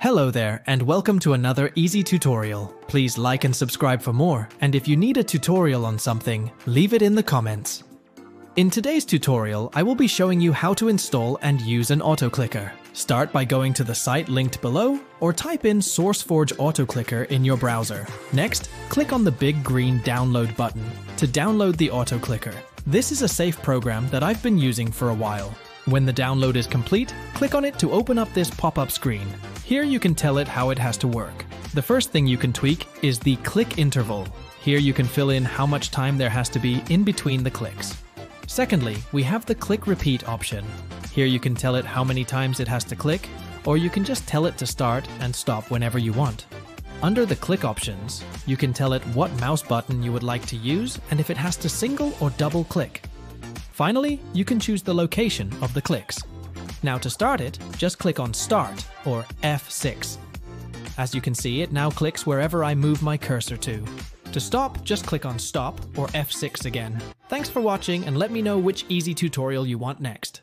Hello there, and welcome to another easy tutorial. Please like and subscribe for more, and if you need a tutorial on something, leave it in the comments. In today's tutorial, I will be showing you how to install and use an autoclicker. Start by going to the site linked below, or type in SourceForge autoclicker in your browser. Next, click on the big green download button to download the autoclicker. This is a safe program that I've been using for a while. When the download is complete, click on it to open up this pop-up screen. Here you can tell it how it has to work. The first thing you can tweak is the click interval. Here you can fill in how much time there has to be in between the clicks. Secondly, we have the click repeat option. Here you can tell it how many times it has to click, or you can just tell it to start and stop whenever you want. Under the click options, you can tell it what mouse button you would like to use and if it has to single or double click. Finally, you can choose the location of the clicks. Now to start it, just click on Start, or F6. As you can see, it now clicks wherever I move my cursor to. To stop, just click on Stop, or F6 again. Thanks for watching, and let me know which easy tutorial you want next.